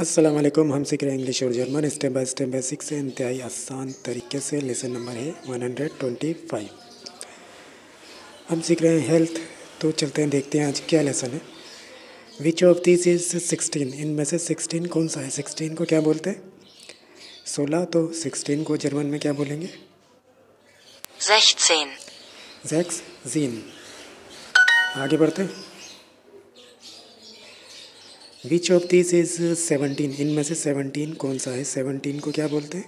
अस्सलाम वालेकुम। हम सीख रहे हैं इंग्लिश और German step by step basic से इंतहाई आसान तरीके से। लेसन नंबर है 125। हम सीख रहे हैं हेल्थ। तो चलते हैं देखते हैं आज क्या लेसन है। Which of this is 16। इनमें से 16 कौन सा है? 16 को क्या बोलते हैं? 16। तो 16 को जर्मन में क्या बोलेंगे? 16। आगे बढ़ते हैं। Which of this is 17। इनमें से 17 कौन सा है? 17 को क्या बोलते हैं?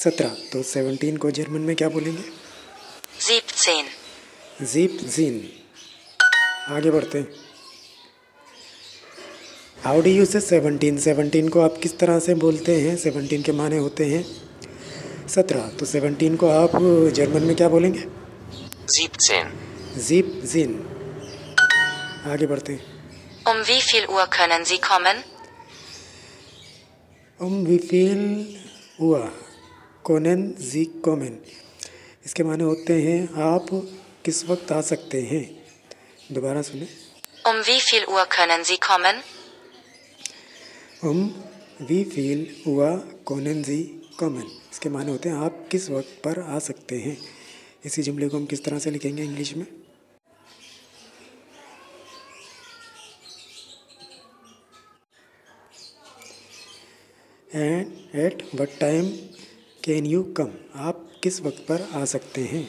17। तो 17 को जर्मन में क्या बोलेंगे? 17। आगे बढ़ते हैं। हाउ डू यू से 17? 17 को आप किस तरह से बोलते हैं? 17 के माने होते हैं 17। तो 17 को आप जर्मन में क्या बोलेंगे? 17। आगे बढ़ते हैं। wie viel Uhr können Sie kommen? Wie viel Uhr können Sie kommen? इसके माने होते हैं आप किस वक्त आ सकते हैं। दोबारा सुने। Wie viel Uhr können Sie kommen? Wie viel Uhr können Sie kommen? इसके माने होते हैं आप किस वक्त पर आ सकते हैं। इसी जुमले को हम किस तरह से लिखेंगे इंग्लिश में? And at what time can you come? आप किस वक्त पर आ सकते हैं।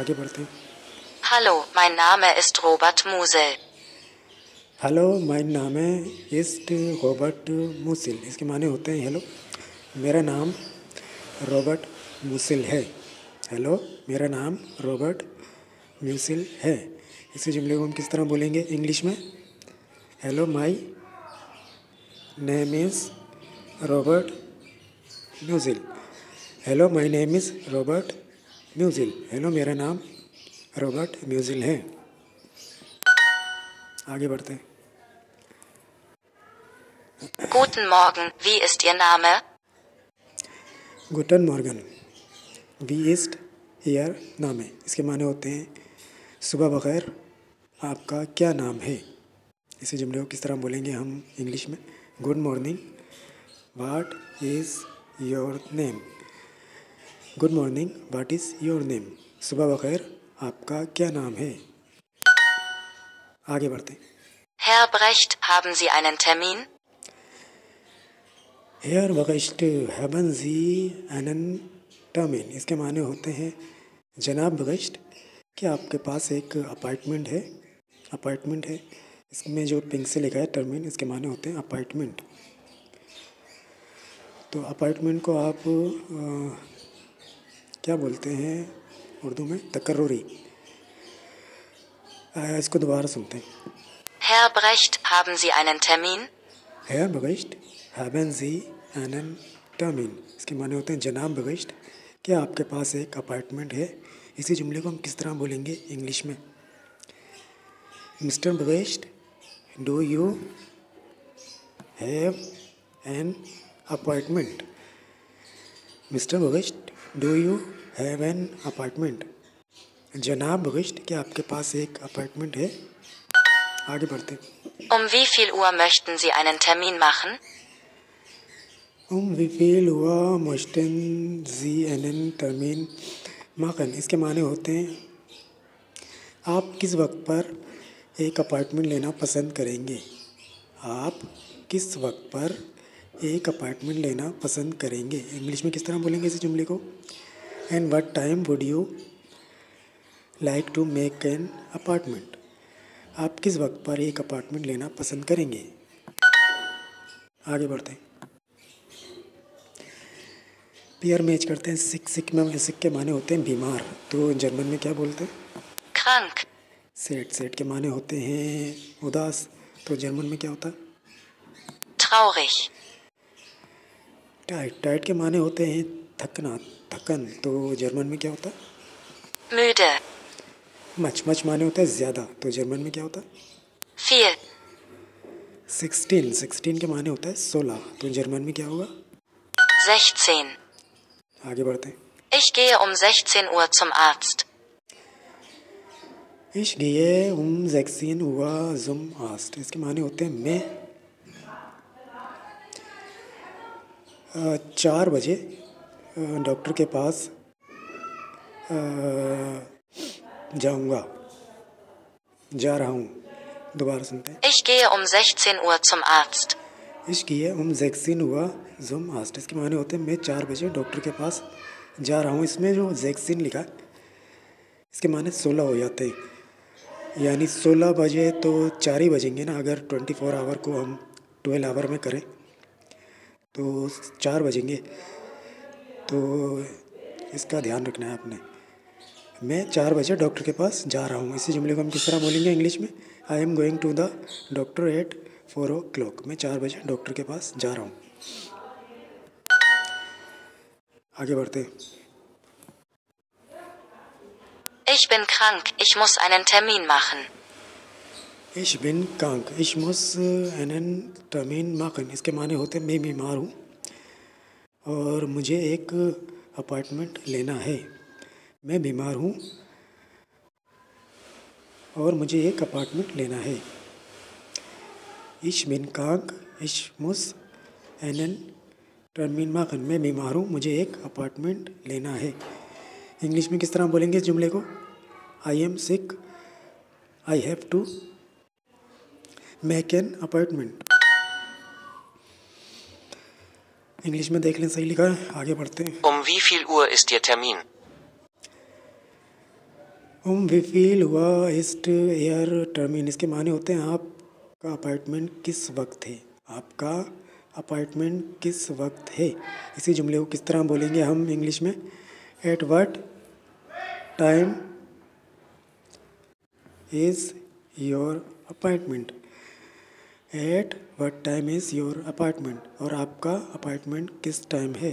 आगे बढ़ते हैं। हेलो माय नाम इस्ट रॉबर्ट मूसिल। हेलो माय नाम इस्ट रॉबर्ट मूसिल। इसके माने होते हैं हेलो मेरा नाम रॉबर्ट मूसिल है। हेलो मेरा नाम रॉबर्ट मूसिल है। इसी जुमले को हम किस तरह बोलेंगे इंग्लिश में? Hello my name is Robert Musil. Hello my name is Robert Musil. Hello मेरा नाम रॉबर्ट म्यूजिल है। आगे बढ़ते हैं। गुटन मॉर्गन वी इस्ट यर नामे? गुटन मॉर्गन वी इस्ट यर नामे। इसके माने होते हैं सुबह बखैर आपका क्या नाम है। इसी जुमले को किस तरह बोलेंगे हम इंग्लिश में? Good morning What is your name? Good morning. What is your name? सुबह बखैर आपका क्या नाम है। आगे बढ़ते। Herr Brecht, haben Sie einen Termin? Herr Brecht, haben Sie einen Termin? इसके माने होते हैं जनाब ब्रेस्ट क्या आपके पास एक अपार्टमेंट है। अपार्टमेंट है, इसमें जो पिंक से लिखा है टर्मिन, इसके माने होते हैं अपार्टमेंट। तो अपार्टमेंट को आप क्या बोलते हैं उर्दू में? तकर्रुरी। इसको दोबारा सुनते हैं। Herr Brecht, haben Sie einen Termin? Herr Brecht, haben Sie einen Termin? इसके माने होते हैं जनाब ब्रेस्ट क्या आपके पास एक अपार्टमेंट है। इसी जुमले को हम किस तरह बोलेंगे इंग्लिश में? Mister Brest, do you have an apartment? Mister Brest, do you have an apartment? जनाब ब्रेस्ट क्या आपके पास एक अपार्टमेंट है। आगे बढ़ते। Wie viel Uhr möchten Sie einen Termin machen? Wie viel Uhr möchten Sie einen Termin machen? इसके माने होते हैं आप किस वक्त पर एक अपार्टमेंट लेना पसंद करेंगे। आप किस वक्त पर एक अपार्टमेंट लेना पसंद करेंगे। इंग्लिश में किस तरह बोलेंगे इस जुमले को? And what time would you like to make an apartment? आप किस वक्त पर एक अपार्टमेंट लेना पसंद करेंगे। आगे बढ़ते हैं। पेयर मैच करते हैं। सिक में सिक के माने होते हैं बीमार। तो जर्मन में क्या बोलते हैं? Krank। सेट के माने होते हैं उदास। तो जर्मन में क्या होता है? Traurig। टाइट के माने होते हैं थकना, थकन। तो जर्मन में क्या होता है? Müde। मच माने होता है ज़्यादा। तो जर्मन में क्या होता है? Viel। 16 के माने होता है 16। तो जर्मन में क्या होगा? 16। आगे बढ़ते हैं। Ich gehe 16 Uhr zum Arzt। Ich gehe 16 Uhr zum Arzt। इसके माने होते हैं मैं 4 बजे डॉक्टर के पास जाऊंगा, जा रहा हूँ। दोबारा सुनते हैं। Ich gehe um 16 Uhr zum Arzt. Ich gehe um 16 Uhr zum Arzt. इसके माने होते हैं मैं 4 बजे डॉक्टर के पास जा रहा हूँ। इसमें जो 16 लिखा है इसके माने 16 हो जाते हैं, यानी 16 बजे तो 4 ही बजेंगे ना। अगर 24 आवर को हम 12 आवर में करें तो 4 बजेंगे, तो इसका ध्यान रखना है आपने। मैं 4 बजे डॉक्टर के पास जा रहा हूँ, इसी जुमले को हम किस तरह बोलेंगे इंग्लिश में? I am going to the doctor at 4 o'clock। मैं 4 बजे डॉक्टर के पास जा रहा हूँ। आगे बढ़ते। Ich bin krank. Ich muss einen Termin machen. Ich bin krank. Ich muss einen Termin machen. इसके माने होते हैं मैं बीमार हूँ और मुझे एक अपॉइंटमेंट लेना है। मैं बीमार हूँ और मुझे एक अपार्टमेंट लेना है। Ich bin krank, ich muss einen Termin machen। मैं बीमार हूँ, मुझे एक अपार्टमेंट लेना है। इंग्लिश में किस तरह बोलेंगे इस जुमले को? I am sick, I have to make an apartment. English में देख लें सही लिखा है। आगे बढ़ते हैं। Um wie viel Uhr ist Ihr Termin? वी फील हुआ इस्ट एयर टर्मिन। इसके माने होते हैं आपका अपार्टमेंट किस वक्त है। आपका अपार्टमेंट किस वक्त है, इसी जुमले को किस तरह बोलेंगे हम इंग्लिश में? At what time is your apartment. At what time is your apartment, और आपका अपार्टमेंट किस टाइम है।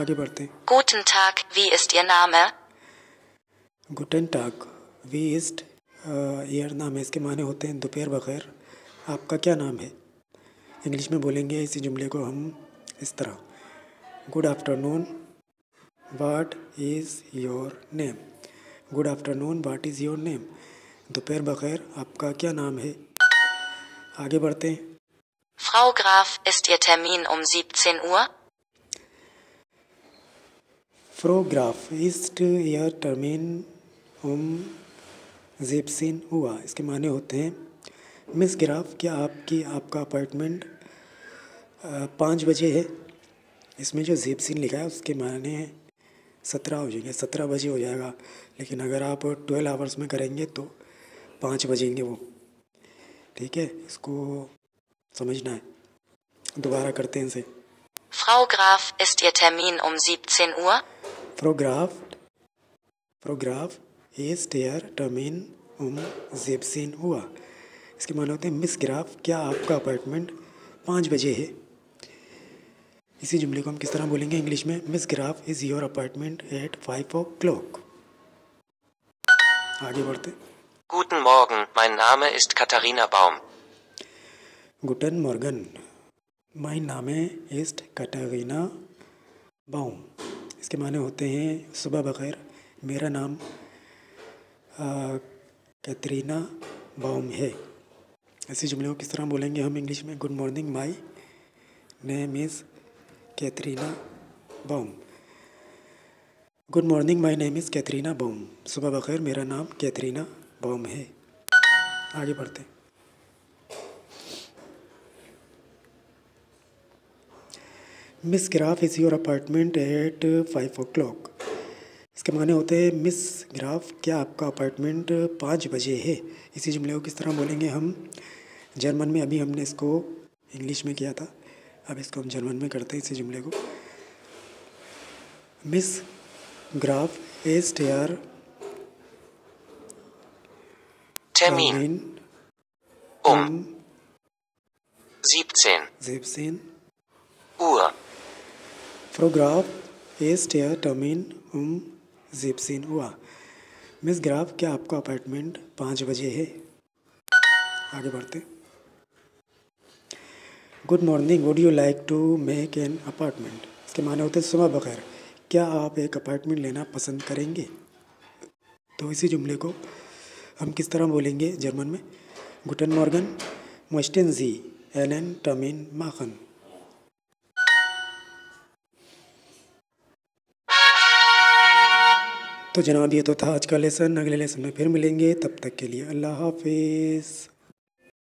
आगे बढ़ते हैं। Guten Tag, wie ist Ihr Name? गुटन टाग वी इस्ट ईयर नाम है। इसके माने होते हैं दोपहर बखैर, आपका क्या नाम है। इंग्लिश में बोलेंगे इसी जुमले को हम इस तरह। Good afternoon what is your name. Good afternoon what is your name, दोपहर बखैर आपका क्या नाम है। आगे बढ़ते हैं। Frau Graf, ist Ihr Termin um 17 Uhr? Frau Graf, ist Ihr Termin um 17 Uhr? इसके माने होते हैं मिस ग्राफ, क्या आपका अपार्टमेंट 5 बजे है। इसमें जो 17 लिखा है उसके माने 17 हो जाएंगे, 17 बजे हो जाएगा। लेकिन अगर आप 12 आवर्स में करेंगे तो 5 बजेंगे वो, ठीक है, इसको समझना है। दोबारा करते हैं इनसे। Frau Graf, ist Ihr Termin um 17 Uhr? Frau Graf, ist Ihr Termin um 17 Uhr? इसके माने होते हैं मिस ग्राफ, क्या आपका अपॉइंटमेंट 5 बजे है। इसी जुमले को हम किस तरह बोलेंगे इंग्लिश में? Miss Graf is your appointment at 5 o'clock। आगे बढ़ते। Guten Morgen, mein Name ist Katerina Baum. Guten Morgen, mein Name ist Katerina Baum। इसके माने होते हैं सुबह बखैर, मेरा नाम कैटरीना बाउम है। ऐसे जुमले को किस तरह बोलेंगे हम इंग्लिश में? Good morning, my name is Katrina Baum. Good morning, my name is Katrina Baum. सुबह बखैर, मेरा नाम कैटरीना बाउम है। आगे बढ़ते। Miss Graf is your apartment at 5 o'clock। इसके माने होते हैं मिस ग्राफ, क्या आपका अपार्टमेंट 5 बजे है। इसी जुमले को किस तरह बोलेंगे हम? जर्मन में अभी हमने इसको इंग्लिश में किया था, अब इसको हम जर्मन में करते हैं इसी जुमले को। मिस ग्राफ इज़ योर टर्मिन um 17 Uhr. Frau Graf, ist Ihr Termin um 17 Uhr? Miss Graf, क्या आपका अपार्टमेंट 5 बजे है। आगे बढ़ते। Good morning, would you like to make an apartment. इसके माने होते हैं सुबह बखैर, क्या आप एक अपार्टमेंट लेना पसंद करेंगे। तो इसी जुमले को हम किस तरह बोलेंगे जर्मन में? गुटन मॉर्गन मोस्टेन जी एन एन टर्मिन माखन। तो जनाब ये तो था आज का लेसन, अगले लेसन में फिर मिलेंगे, तब तक के लिए अल्लाह हाफिज़।